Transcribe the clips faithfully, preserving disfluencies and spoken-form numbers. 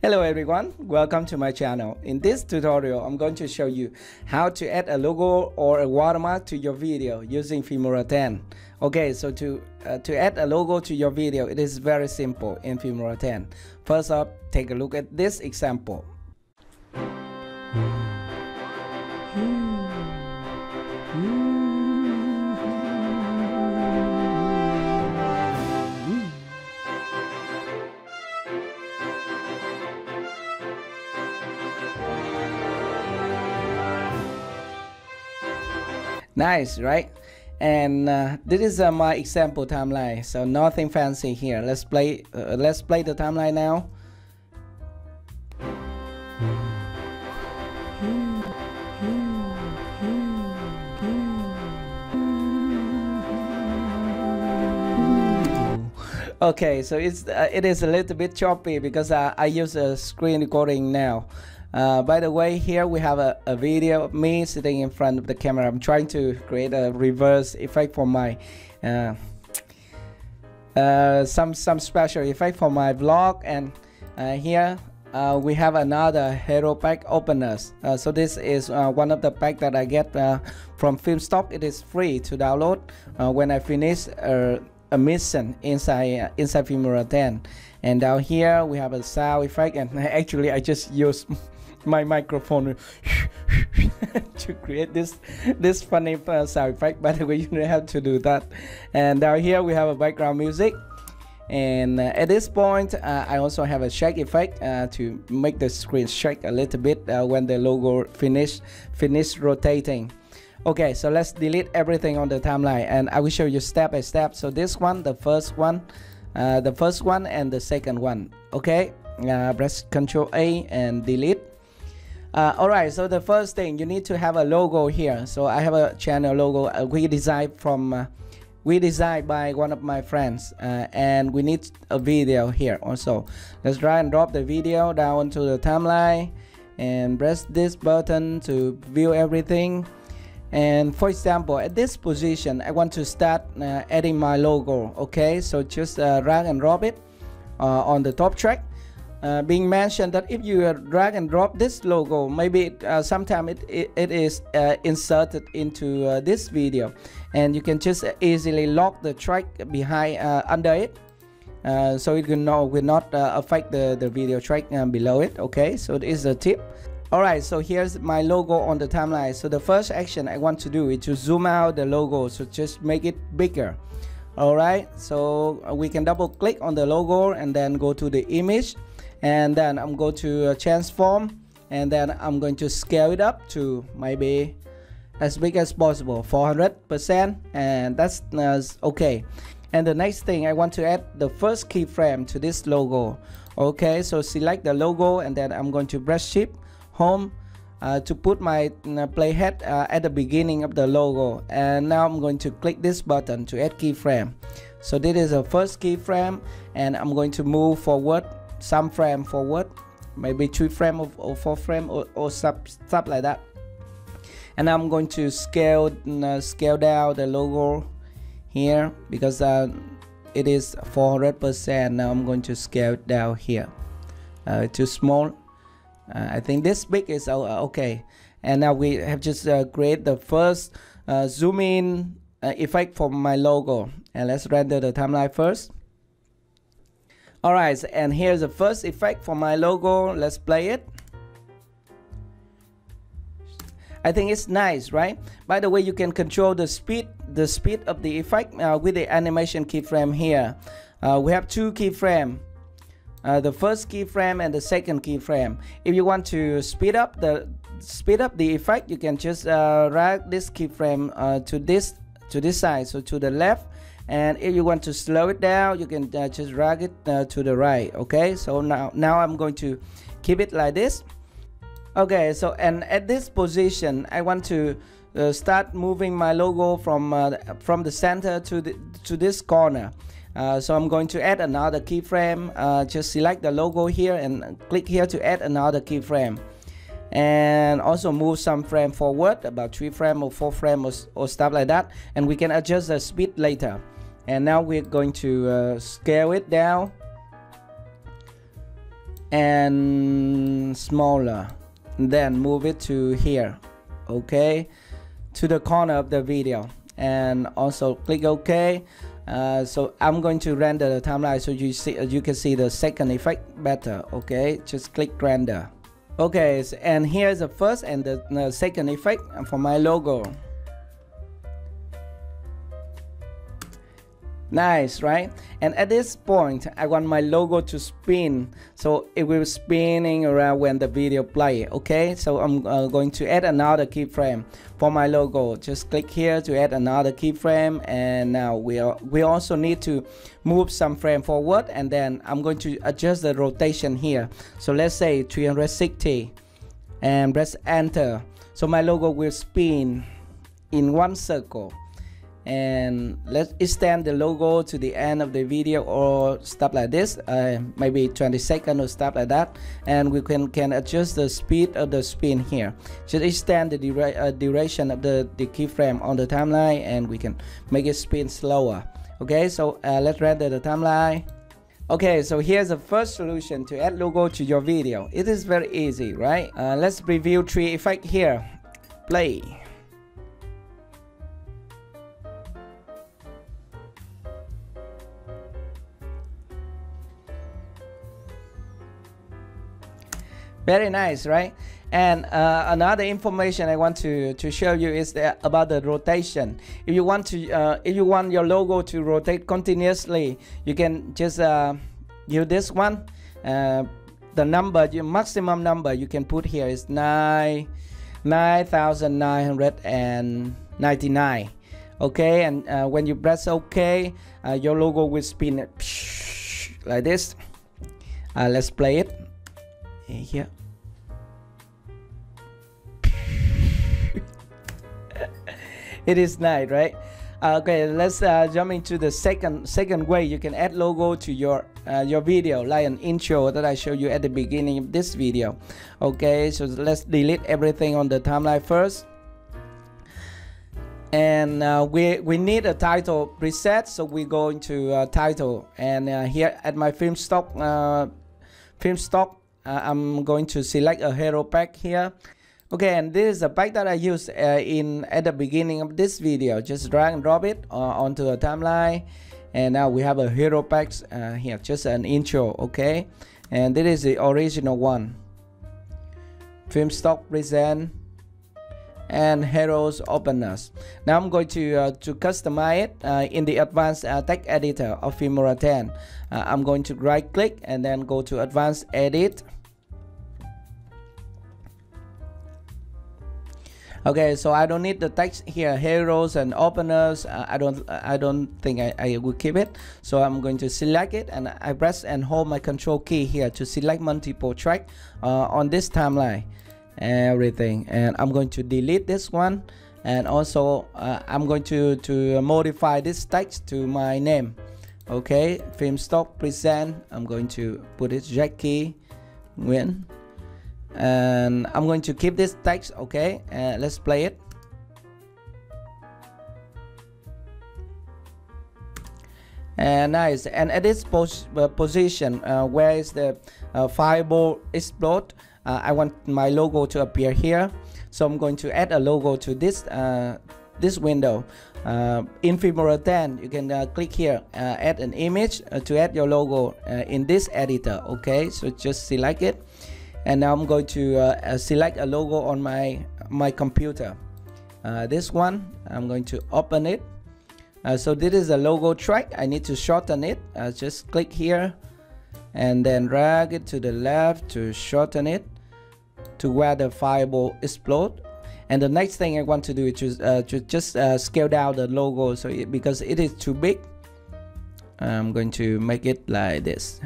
Hello everyone, welcome to my channel. In this tutorial, I'm going to show you how to add a logo or a watermark to your video using Filmora ten. Okay, so to uh, to add a logo to your video, it is very simple in Filmora ten. First up, take a look at this example. Nice, right? And uh, this is uh, my example timeline, so nothing fancy here. Let's play uh, let's play the timeline now. Okay, so it's uh, it is a little bit choppy because I, I use a screen recording now. Uh, by the way, here we have a, a video of me sitting in front of the camera. I'm trying to create a reverse effect for my uh, uh, some some special effect for my vlog, and uh, here uh, we have another hero pack openers. Uh, so this is uh, one of the pack that I get uh, from Filmstock. It is free to download uh, when I finish uh, a mission inside uh, inside Filmora ten. And down here we have a sound effect, and actually I just used my microphone to create this this funny uh, sound effect. By the way, you don't have to do that. And down here we have a background music, and uh, at this point uh, I also have a shake effect uh, to make the screen shake a little bit uh, when the logo finish finish rotating. Okay, so let's delete everything on the timeline, and I will show you step by step. So this one, the first one, uh, the first one and the second one. Okay, uh, press control A and delete. Uh, alright, so the first thing, you need to have a logo here. So I have a channel logo uh, we designed from uh, we designed by one of my friends, uh, and we need a video here also. Let's drag and drop the video down to the timeline and press this button to view everything. And for example, at this position I want to start uh, adding my logo. Okay, so just uh, drag and drop it uh, on the top track. Uh, being mentioned that if you uh, drag and drop this logo, maybe it, uh, sometime it, it, it is uh, inserted into uh, this video, and you can just easily lock the track behind uh, under it, uh, so it will not, will not uh, affect the, the video track uh, below it. Okay, so it is a tip. Alright, so here's my logo on the timeline. So the first action I want to do is to zoom out the logo, so just make it bigger. Alright, so we can double click on the logo and then go to the image, and then I'm going to transform, and then I'm going to scale it up to maybe as big as possible, four hundred percent, and that's uh, okay. And the next thing, I want to add the first keyframe to this logo. Okay, so select the logo, and then I'm going to press shift home uh, to put my uh, playhead uh, at the beginning of the logo. And now I'm going to click this button to add keyframe. So this is the first keyframe, and I'm going to move forward some frame forward, maybe three frame or, or four frame or, or stuff like that. And I'm going to scale uh, scale down the logo here because uh, it is four hundred percent. Now I'm going to scale it down here uh, to small. Uh, I think this big is uh, okay. And now we have just uh, created the first uh, zoom in uh, effect for my logo. And let's render the timeline first. Alright, and here's the first effect for my logo. Let's play it. I think it's nice, right? By the way, you can control the speed the speed of the effect uh, with the animation keyframe here. Uh, we have two keyframes. Uh, the first keyframe and the second keyframe. If you want to speed up the speed up the effect, you can just uh, drag this keyframe uh, to this to this side, so to the left. And if you want to slow it down, you can uh, just drag it uh, to the right. Okay, so now now I'm going to keep it like this. Okay, so and at this position, I want to uh, start moving my logo from uh, from the center to the, to this corner. Uh, so I'm going to add another keyframe. Uh, just select the logo here and click here to add another keyframe, and also move some frame forward, about three frame or four frame or, or stuff like that. And we can adjust the speed later. And now we're going to uh, scale it down. and smaller, then move it to here, okay, to the corner of the video, and also click OK. Uh, so I'm going to render the timeline so you see, you can see the second effect better. Okay, just click render. Okay, so, and here's the first and the, the second effect for my logo. Nice, right? And at this point I want my logo to spin, so it will spinning around when the video play. Okay, so I'm uh, going to add another keyframe for my logo. Just click here to add another keyframe, and now we are, we also need to move some frame forward, and then I'm going to adjust the rotation here, so let's say three hundred sixty, and press enter. So my logo will spin in one circle. And let's extend the logo to the end of the video or stuff like this, uh, maybe twenty seconds or stuff like that. And we can can adjust the speed of the spin here. Just extend the dura uh, duration of the, the keyframe on the timeline, and we can make it spin slower. Okay, so uh, let's render the timeline. Okay, so here's the first solution to add logo to your video. It is very easy, right? Uh, let's preview three effects here. Play. Very nice, right? And uh, another information I want to to show you is that about the rotation. If you want to, uh, if you want your logo to rotate continuously, you can just uh, use this one. Uh, the number, your maximum number you can put here is nine nine thousand nine hundred and ninety nine. Okay, and uh, when you press OK, uh, your logo will spin like this. Uh, let's play it here. It is nice, right? Okay, let's uh, jump into the second second way you can add logo to your uh, your video, like an intro that I showed you at the beginning of this video. Okay, so let's delete everything on the timeline first, and uh, we we need a title preset, so we go into uh, title, and uh, here at my Filmstock uh, Filmstock, uh, I'm going to select a hero pack here. Okay, and this is the pack that I used uh, in at the beginning of this video. Just drag and drop it uh, onto the timeline, and now we have a hero pack uh, here, just an intro, okay? And this is the original one. Filmstock present and heroes openers. Now I'm going to uh, to customize it uh, in the advanced uh, text editor of Filmora ten. Uh, I'm going to right click and then go to advanced edit. Okay, so I don't need the text here, heroes and openers. Uh, I don't I don't think I, I will keep it. So I'm going to select it, and I press and hold my control key here to select multiple track uh, on this timeline, everything. And I'm going to delete this one, and also uh, I'm going to, to modify this text to my name. Okay, Filmstock present, I'm going to put it Jacky Nguyen. And I'm going to keep this text, okay, and uh, let's play it. And nice. And at this pos uh, position, uh, where is the uh, fireball explode, uh, I want my logo to appear here. So I'm going to add a logo to this uh, this window. Uh, in Filmora ten, you can uh, click here, uh, add an image uh, to add your logo uh, in this editor. Okay, so just select it. And now I'm going to uh, select a logo on my my computer. Uh, this one, I'm going to open it. Uh, so this is the logo track. I need to shorten it. Uh, just click here, and then drag it to the left to shorten it to where the fireball explodes. And the next thing I want to do is uh, to just uh, scale down the logo, so it, because it is too big. I'm going to make it like this.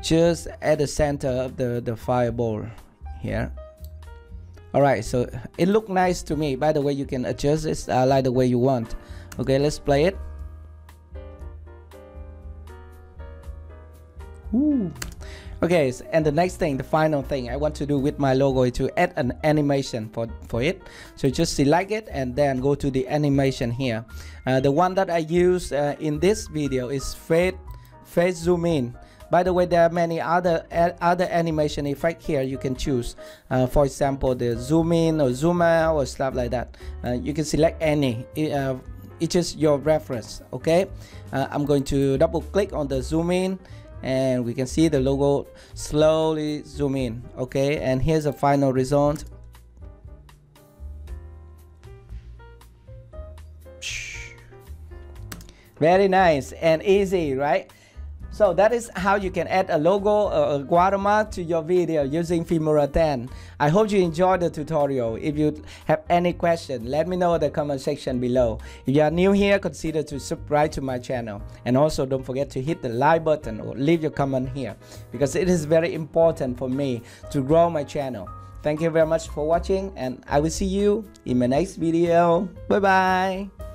Just at the center of the the fireball here. All right, so it looked nice to me. By the way, you can adjust it uh, like the way you want. Okay, let's play it. Ooh. Okay, so, and the next thing, the final thing I want to do with my logo is to add an animation for for it. So just select it and then go to the animation here. Uh, the one that I use uh, in this video is fade fade zoom in. By the way, there are many other other animation effects here you can choose. Uh, for example, the zoom in or zoom out or stuff like that. Uh, you can select any. It, uh, it's just your reference. Okay, uh, I'm going to double click on the zoom in, and we can see the logo slowly zoom in. Okay, and here's the final result. Very nice and easy, right? So that is how you can add a logo or a watermark to your video using Filmora ten. I hope you enjoyed the tutorial. If you have any question, let me know in the comment section below. If you are new here, consider to subscribe to my channel. And also don't forget to hit the like button or leave your comment here, because it is very important for me to grow my channel. Thank you very much for watching, and I will see you in my next video. Bye-bye.